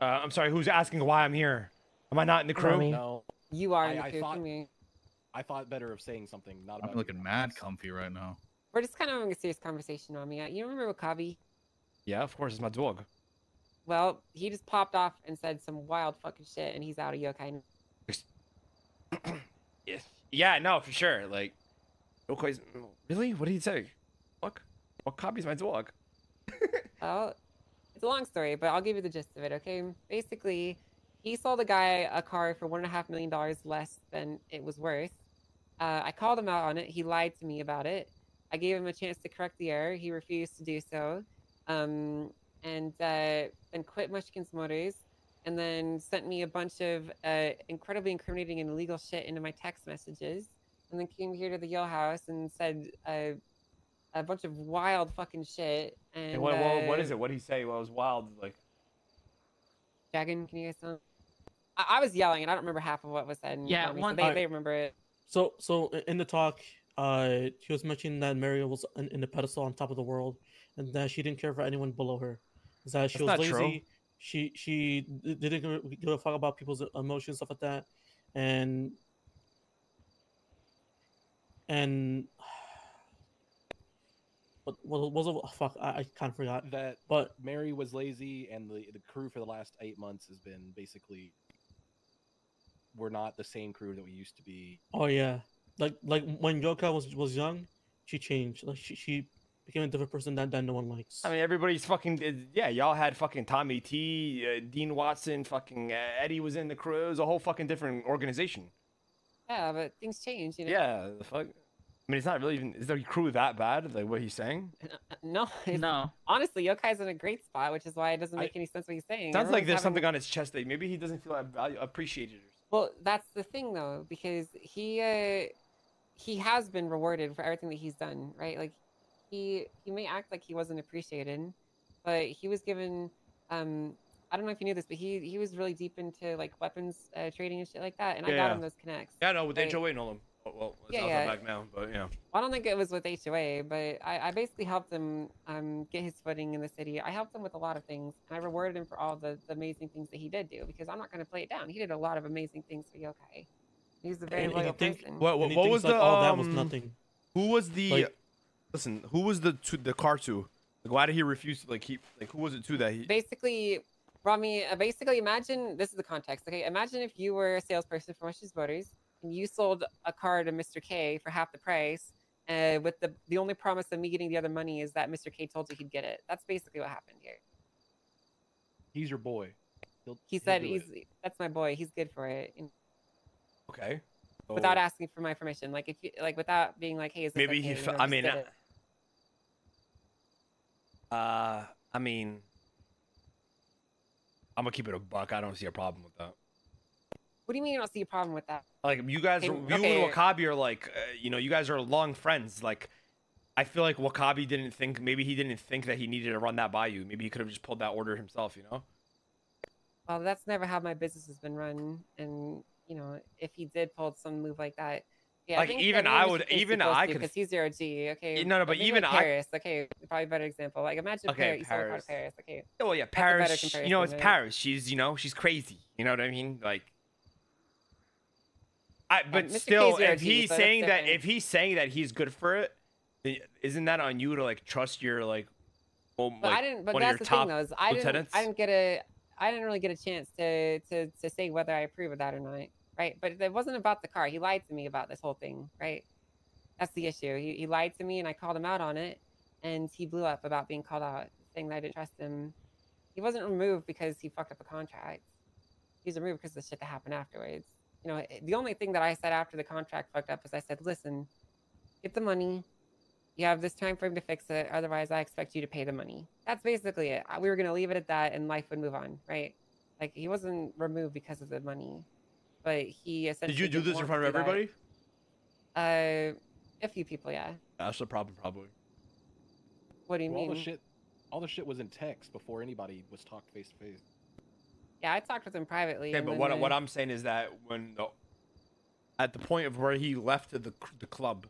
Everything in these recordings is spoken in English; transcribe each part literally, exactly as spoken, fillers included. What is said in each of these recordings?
Uh, I'm sorry, who's asking why I'm here? Am I not in the crew? Rami. No. You are I, in the crew. I thought, me. I thought better of saying something. Not about I'm looking you. mad comfy right now. We're just kind of having a serious conversation, Rami. You remember Wakabi? Yeah, of course. It's my dog. Well, he just popped off and said some wild fucking shit, and he's out of Yokai. Yes. Yeah, no, for sure. Like, Yokai's... Really? What did he say? Fuck. Wakabi's my dog. Well, it's a long story, but I'll give you the gist of it, okay? Basically, he sold a guy a car for one and a half million dollars less than it was worth. Uh, I called him out on it. He lied to me about it. I gave him a chance to correct the error. He refused to do so. Um, and then uh, quit Mushkin's Motors, and then sent me a bunch of uh, incredibly incriminating and illegal shit into my text messages. And then came here to the Yale House and said uh, a bunch of wild fucking shit. And hey, what, uh, what, what is it? What did he say? What well, was wild? Like, Dragon, can you guys tell? I, I was yelling, and I don't remember half of what was said. Yeah, one, so they, they remember it. So, so in the talk, uh, he was mentioning that Mary was in, in the pedestal on top of the world, and that she didn't care for anyone below her. Is that she That's was lazy? True. She she didn't give a fuck about people's emotions, stuff like that, and. And what was it? Fuck, I, I kind of forgot that. But Mary was lazy, and the the crew for the last eight months has been basically we're not the same crew that we used to be. Oh yeah, like like when Yokai was was young, she changed. Like she she became a different person that, that no one likes. I mean, everybody's fucking yeah. Y'all had fucking Tommy T, uh, Dean Watson, fucking uh, Eddie was in the crew. It was a whole fucking different organization. Yeah, but things change, you know? Yeah, the fuck. I mean, it's not really even... Is the crew that bad? Like, what he's saying? No. No. Honestly, Yokai's in a great spot, which is why it doesn't make I, any sense what he's saying. Sounds Everyone's like there's having... something on his chest that maybe he doesn't feel appreciated or something. Well, that's the thing, though, because he uh, he has been rewarded for everything that he's done, right? Like, he, he may act like he wasn't appreciated, but he was given... Um, I don't know if you knew this, but he he was really deep into like weapons uh, trading and shit like that, and yeah, I got yeah. him those connects. Yeah, no, with right? H O A and all them. Well, well it's yeah, yeah. back now, but yeah. I don't think it was with H O A, but I, I basically helped him um, get his footing in the city. I helped him with a lot of things, and I rewarded him for all the, the amazing things that he did do, because I'm not going to play it down. He did a lot of amazing things for Yokai. He's a very and, loyal and think, person. What, what, what was like, the? Um, oh, that was nothing. Who was the? Like, listen, who was the to, the car to? Like, why did he refuse to like keep? Like, who was it to that he? Basically. Rami, uh, basically imagine, this is the context, okay? Imagine if you were a salesperson for Wishes Voters and you sold a car to Mister K for half the price uh, with the the only promise of me getting the other money is that Mister K told you he'd get it. That's basically what happened here. He's your boy. He'll, he said, he's, that's my boy. He's good for it. And okay. So without asking for my permission. Like, if you, like without being like, hey, is this Maybe okay? he, you know, I mean, I, uh, I mean... I'm gonna keep it a buck. I don't see a problem with that. What do you mean you don't see a problem with that? Like, you guys, hey, you okay. and Wakabi are like, uh, you know, you guys are long friends. Like, I feel like Wakabi didn't think, maybe he didn't think that he needed to run that by you. Maybe he could have just pulled that order himself, you know? Well, that's never how my business has been run. And, you know, if he did pull some move like that, yeah, like I think even I would, even I could, because he's zero G. Okay, no, no, but even like I, Paris, okay, probably better example. Like imagine okay, Paris, Paris, okay. Oh yeah, Paris. You know, it's right? Paris. She's, you know, she's crazy. You know what I mean? Like, I. But um, still, K if he's saying that, if he's saying that he's good for it, isn't that on you to like trust your like, well, but like I didn't. But one that's of your the top thing, though, is I didn't. I didn't get a. I didn't really get a chance to to to say whether I approve of that or not. Right, but it wasn't about the car. He lied to me about this whole thing, right? That's the issue. He, he lied to me, and I called him out on it, and he blew up about being called out, saying that I didn't trust him. He wasn't removed because he fucked up a contract. He was removed because of the shit that happened afterwards. You know, the only thing that I said after the contract fucked up is I said, listen, get the money. You have this time frame to fix it. Otherwise, I expect you to pay the money. That's basically it. We were going to leave it at that, and life would move on, right? Like, he wasn't removed because of the money. But he essentially did you do this in front of everybody? Uh, a few people, yeah. That's the problem, probably. What do you well, mean? All the shit, all the shit was in text before anybody was talked face to face. Yeah, I talked with him privately. Yeah, okay, but what I... what I'm saying is that when the, at the point of where he left the the club,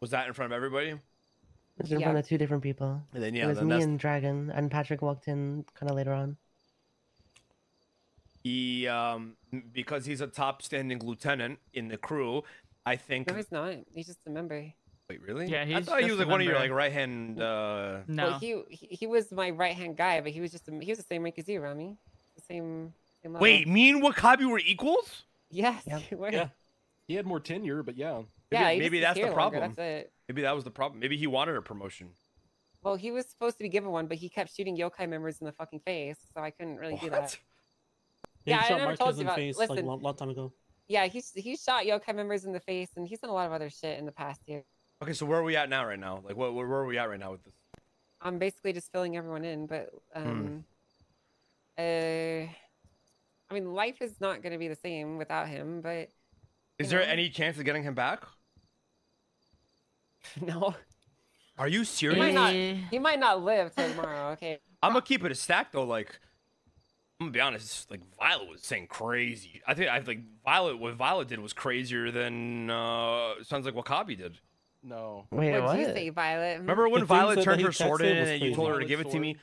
was that in front of everybody? It was in yeah. front of two different people. And then yeah, it was then me that's... and Dragon, and Patrick walked in kind of later on. He, um, because he's a top standing lieutenant in the crew, I think. No, he's not. He's just a member. Wait, really? Yeah, he's I thought he was like one of your like right hand. Uh... No, well, he he was my right hand guy, but he was just a, he was the same rank as you, Rami. The same. same Wait, level. Me and Wakabi were equals? Yes, yeah. we were. Yeah. He had more tenure, but yeah. Maybe, yeah, maybe that's the problem. Longer, that's it. Maybe that was the problem. Maybe he wanted a promotion. Well, he was supposed to be given one, but he kept shooting yokai members in the fucking face, so I couldn't really what? do that. Yeah, yeah he I shot never told you about. Face, listen, like, a long, long time ago. Yeah, he he shot yokai members in the face, and he's done a lot of other shit in the past year. Okay, so where are we at now right now? Like, what, where are we at right now with this? I'm basically just filling everyone in, but, um, hmm. uh, I mean, life is not going to be the same without him, but... Is there know. any chance of getting him back? No. Are you serious? He might not, he might not live till tomorrow, okay? I'm going to keep it a stack, though, like... I'm gonna be honest, like Violet was saying crazy. I think I like Violet what Violet did was crazier than uh sounds like Wakabi did. No. Wait, what, what did you say, Violet? Remember when Violet turned her sword in and you told her to give it to me?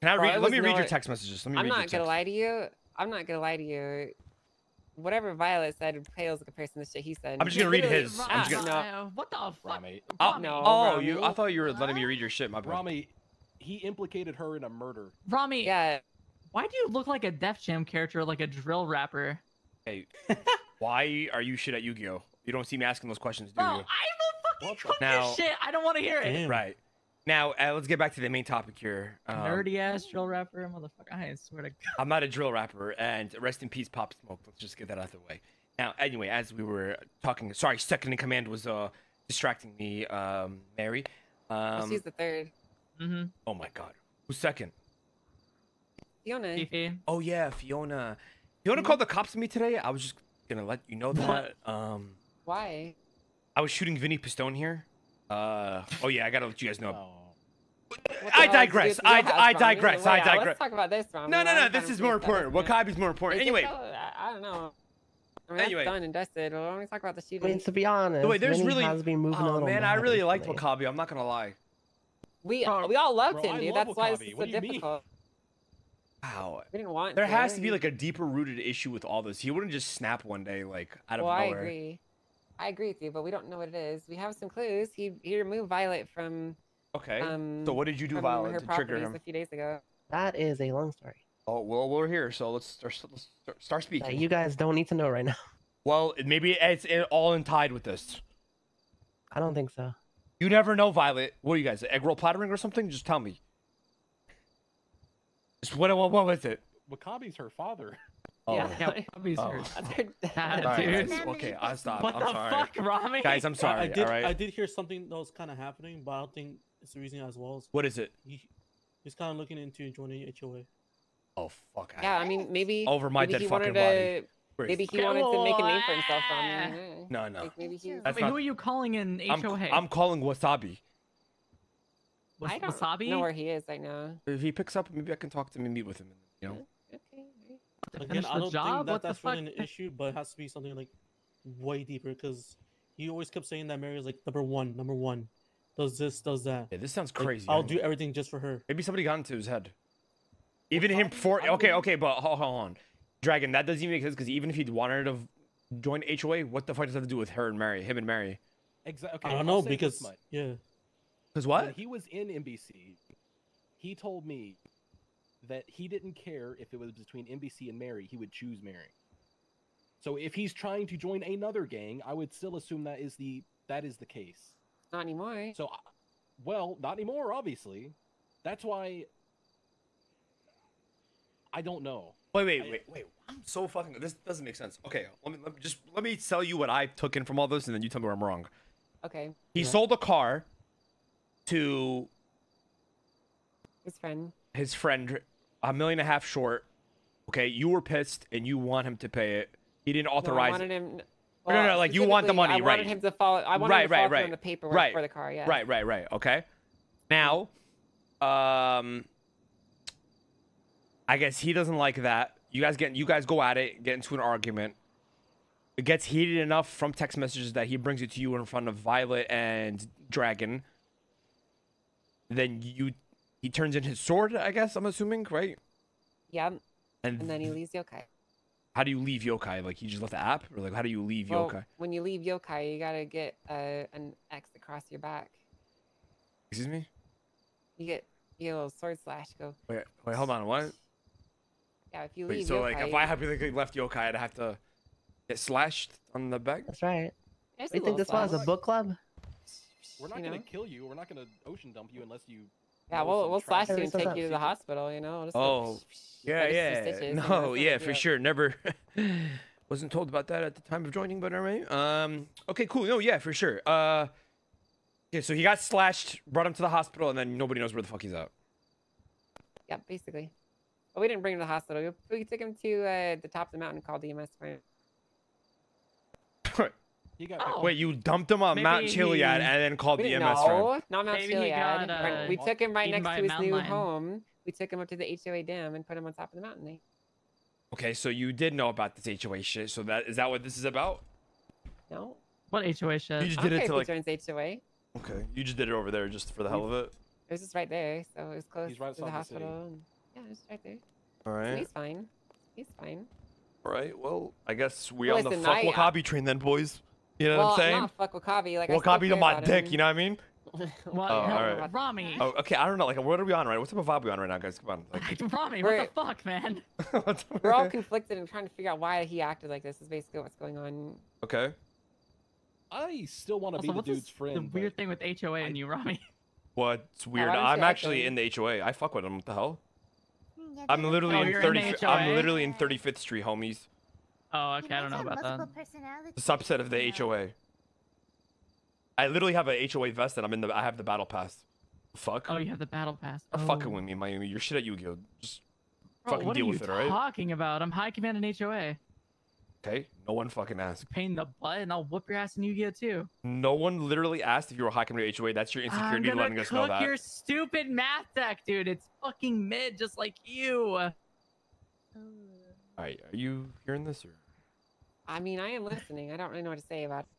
Can I read let me read your text messages? Let me read your text messages. I'm not gonna lie to you. I'm not gonna lie to you. Whatever Violet said pales in comparison to shit he said. I'm just gonna read his. I'm just gonna What the fuck? Oh, you I thought you were letting me read your shit, my bro. Rami, he implicated her in a murder. Rami. Yeah. Why do you look like a Def Jam character, like a drill rapper? Hey, why are you shit at Yu-Gi-Oh? You don't seem asking those questions, do you? No, I will fucking cook this shit. I don't want to hear it. Damn. Right. Now, uh, let's get back to the main topic here. Um, Nerdy-ass drill rapper, motherfucker. I swear to God. I'm not a drill rapper, and rest in peace, Pop Smoke. Let's just get that out of the way. Now, anyway, as we were talking... Sorry, second in command was uh, distracting me, um, Mary. Um, oh, she's the third. Mm-hmm. Oh, my God. Who's second? Fiona. Oh yeah, Fiona. Fiona called the cops on me today. I was just gonna let you know that. Um, Why? I was shooting Vinny Pistone here. Uh, oh yeah, I gotta let you guys know. Oh. I digress. I, house, I digress. Wait, I digress. Let's talk about this, Rami. No, no, no. This is more important. Wakabi's more important. Anyway. I don't know. I mean, anyway. That's done and dusted. We're only talking about the shooting. I mean, to be honest, the way, there's Vinny really. Has been moving oh a man, I really liked Wakabi. I'm not gonna lie. We uh, we all loved bro, him, dude. Love that's Wakabi. Why this is so difficult. Mean? Wow. We didn't want there to. has to be like a deeper rooted issue with all this. He wouldn't just snap one day like out of well, nowhere. I agree. I agree with you, but we don't know what it is. We have some clues. He he removed Violet from Okay. Um, so what did you do, Violet, to trigger him? A few days ago. That is a long story. Oh well, we're here, so let's start let's start speaking. Yeah, you guys don't need to know right now. Well, maybe it's it all in tied with this. I don't think so. You never know, Violet. What are you guys, egg roll plattering or something? Just tell me. What, what, what was it? Wakabi's her father. Oh. Yeah, Wakabi's oh. her father. Nah, dude. Okay, I'll stop. What I'm the sorry. fuck, Rami? Guys, I'm sorry. I, I, did, all right? I did hear something that was kind of happening, but I don't think it's the reason as well. What is it? He, he's kind of looking into joining H O A. Oh, fuck. Yeah, I, I mean, maybe... Over my maybe dead fucking body. To, maybe he wanted to make a name for himself. I mean, no, no. Like maybe he, I mean, not, who are you calling in H O A? I'm, I'm calling Wasabi. Was, I don't Wasabi? know where he is right now. If he picks up, maybe I can talk to him and meet with him. You know? Okay. Again, I don't job? think that what that's really an issue, but it has to be something like way deeper because he always kept saying that Mary is like number one, number one. Does this, does that. Yeah, this sounds crazy. Like, I'll do everything just for her. Maybe somebody got into his head. Even well, him for... Okay, okay, but hold on. Dragon, that doesn't even make sense because even if he wanted to join H O A, what the fuck does that have to do with her and Mary? Him and Mary? Exactly. Okay, I don't I'll know because... Yeah. Because what? When he was in N B C, he told me that he didn't care if it was between N B C and Mary, he would choose Mary. So if he's trying to join another gang, I would still assume that is the that is the case. Not anymore. So, well, not anymore, obviously. That's why I don't know. Wait, wait, I, wait, wait. I'm so fucking. This doesn't make sense. Okay, let me, let me just let me tell you what I took in from all this, and then you tell me where I'm wrong. Okay. He yeah. sold a car. To his friend, his friend, a million and a half short. Okay, you were pissed and you want him to pay it. He didn't authorize. No, I wanted him, well, no, no, no, like you want the money, I right? I wanted him to follow. I wanted right, him to follow right, right. on the paperwork right. for the car. Yeah. Right, right, right. Okay. Now, um, I guess he doesn't like that. You guys get, you guys go at it, get into an argument. It gets heated enough from text messages that he brings it to you in front of Violet and Dragon. Then you, he turns in his sword, I guess, I'm assuming, right? Yeah. And, and then he leaves Yokai. How do you leave Yokai? Like, you just left the app? Or, like, how do you leave well, Yokai? When you leave Yokai, you gotta get uh, an X across your back. Excuse me? You get, you get a little sword slash. Go. Wait, wait, hold on. What? Yeah, if you leave wait, so, Yokai... So, like, if I hypothetically left Yokai, I'd have to get slashed on the back? That's right. There's you think this was a book club? We're not you gonna know? kill you. We're not gonna ocean dump you unless you... Yeah, we'll, we'll slash you and take you to the hospital, you know? Just oh, like, yeah, yeah. No, yeah, for sure. Never. Wasn't told about that at the time of joining, but all right. Um, okay, cool. No, yeah, for sure. Uh, yeah, so he got slashed, brought him to the hospital, and then nobody knows where the fuck he's at. Yeah, basically. But we didn't bring him to the hospital. We took him to uh, the top of the mountain called D M S. You got oh. Wait, you dumped him on Maybe Mount Chiliad he... and then called the M S No, not Mount Maybe Chiliad. Got, uh, we took him right next to his new line. home. We took him up to the H O A dam and put him on top of the mountain. Okay, so you did know about this H O A shit. So that is that what this is about? No. What H O A shit? You just did okay, it to like... H O A. Okay, you just did it over there just for the hell of it? It was just right there, so it was close He's right to the hospital. The yeah, it was right there. All right. So he's fine. He's fine. All right, well, I guess we well, on the fuck I... Wakabi train then, boys. You know well, what I'm saying? Well, not fuck Wakabi. Like, Wakabi to my dick, him. you know what I mean? well, oh, right. Rami. Oh, okay, I don't know. Like, what are we on right now? What type of vibe are we on right now, guys? Come on. Like, Rami, what the fuck, man? We're all conflicted and trying to figure out why he acted like this is basically what's going on. Okay. I still want to be the dude's friend. The weird thing with H O A and you, Rami. What's weird? Yeah, I'm actually in the H O A. I fuck with him. What the hell? I'm literally oh, in thirty. In I'm literally in thirty-fifth Street, homies. Oh, okay. I don't know about that. The subset of the yeah. H O A. I literally have a H O A vest, and I'm in the. I have the battle pass. Fuck. Oh, you have the battle pass. Oh. Fucking with me, Miami. You're shit at Yu-Gi-Oh. Just Bro, fucking deal with it, all right? What are you talking about? I'm high command in H O A. Okay. No one fucking asked. Pain the butt, and I'll whoop your ass in Yu-Gi-Oh too. No one literally asked if you were high command H O A. That's your insecurity letting us know that. I'm gonna cook your stupid math deck, dude. It's fucking mid, just like you. All right, are you hearing this or? I mean, I am listening. I don't really know what to say about it.